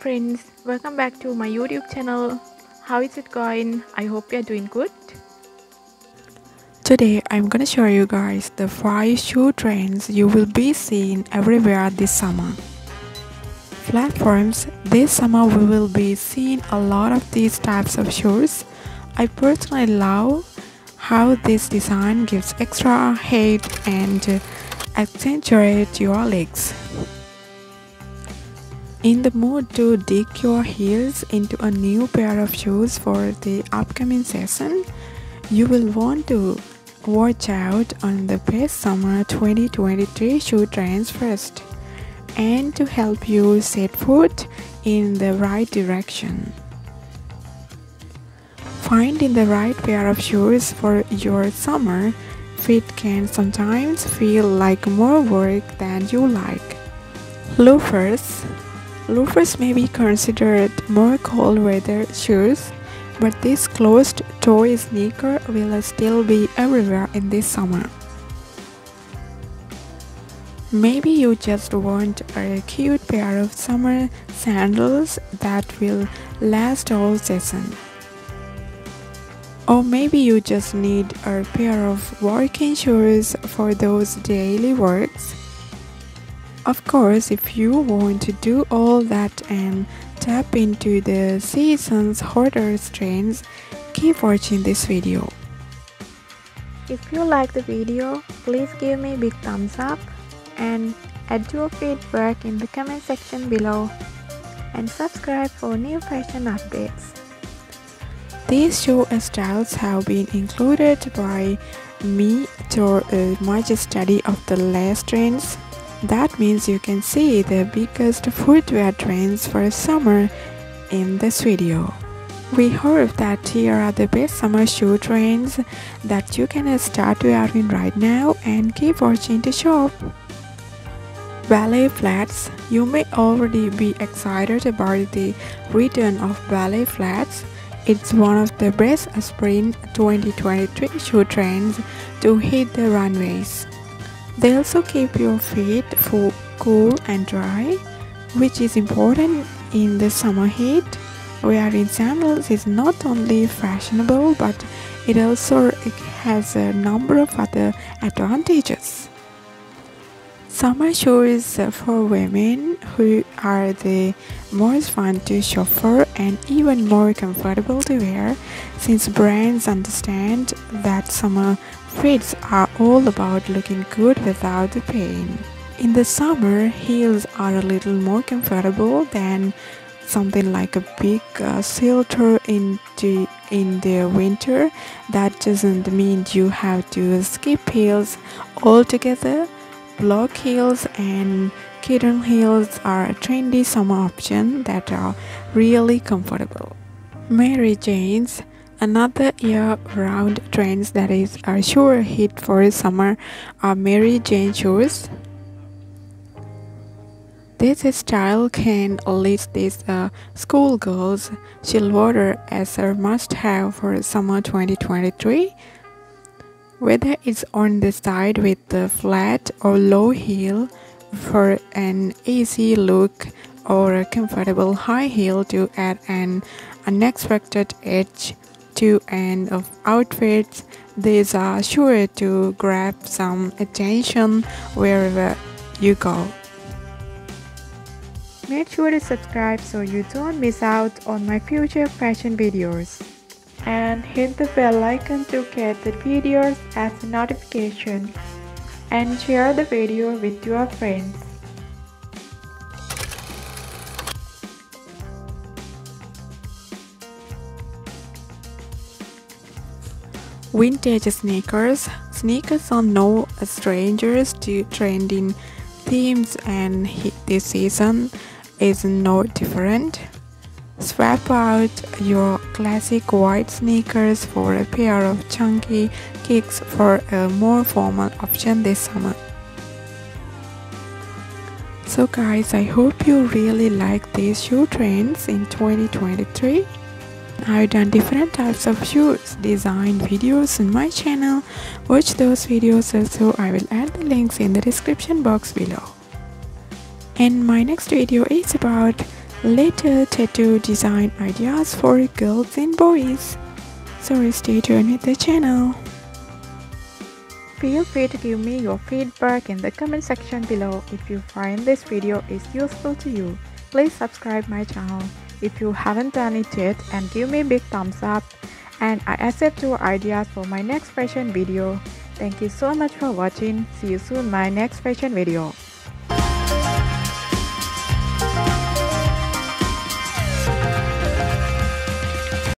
friends, welcome back to my YouTube channel. How is it going? I hope you are doing good. Today I'm gonna show you guys the 5 shoe trends you will be seeing everywhere this summer. Platforms, this summer we will be seeing a lot of these types of shoes. I personally love how this design gives extra height and accentuates your legs. In the mood to dig your heels into a new pair of shoes for the upcoming season, you will want to watch out on the best summer 2023 shoe trends first, and to help you set foot in the right direction. Finding the right pair of shoes for your summer fit can sometimes feel like more work than you like. Loafers. Loafers may be considered more cold weather shoes, but this closed toe sneaker will still be everywhere in this summer. Maybe you just want a cute pair of summer sandals that will last all season. Or maybe you just need a pair of working shoes for those daily works. Of course, if you want to do all that and tap into the season's hotter trends, keep watching this video. If you like the video, please give me a big thumbs up and add your feedback in the comment section below, and subscribe for new fashion updates. These shoe styles have been included by me through my study of the latest trends. That means you can see the biggest footwear trends for summer in this video. We hope that here are the best summer shoe trends that you can start wearing right now, and keep watching to shop. Ballet flats. You may already be excited about the return of ballet flats. It's one of the best spring 2023 shoe trends to hit the runways. They also keep your feet cool and dry, which is important in the summer heat. Wearing sandals is not only fashionable, but it also has a number of other advantages. Summer shoes for women, who are the most fun to shop for and even more comfortable to wear, since brands understand that summer fits are all about looking good without the pain. In the summer, heels are a little more comfortable than something like a big shelter in the winter. That doesn't mean you have to skip heels altogether. Block heels and kitten heels are a trendy summer option that are really comfortable. Mary Jane's. Another year-round trend that is a sure hit for summer are Mary Jane shoes. This style can list these schoolgirls silverware as a must-have for summer 2023. Whether it's on the side with the flat or low heel for an easy look, or a comfortable high heel to add an unexpected edge to an outfit, these are sure to grab some attention wherever you go. Make sure to subscribe so you don't miss out on my future fashion videos, and hit the bell icon to get the videos as a notification, and share the video with your friends. Vintage sneakers. Sneakers are no strangers to trending themes, and this season is no different. Swap out your classic white sneakers for a pair of chunky kicks for a more formal option this summer. So guys, I hope you really like these shoe trends in 2023. I've done different types of shoes design videos on my channel. Watch those videos also. I will add the links in the description box below. And my next video is about later tattoo design ideas for girls and boys. So stay tuned with the channel. Feel free to give me your feedback in the comment section below. If you find this video is useful to you, please subscribe my channel if you haven't done it yet and give me a big thumbs up. And I accept your ideas for my next fashion video. Thank you so much for watching. See you soon in my next fashion video.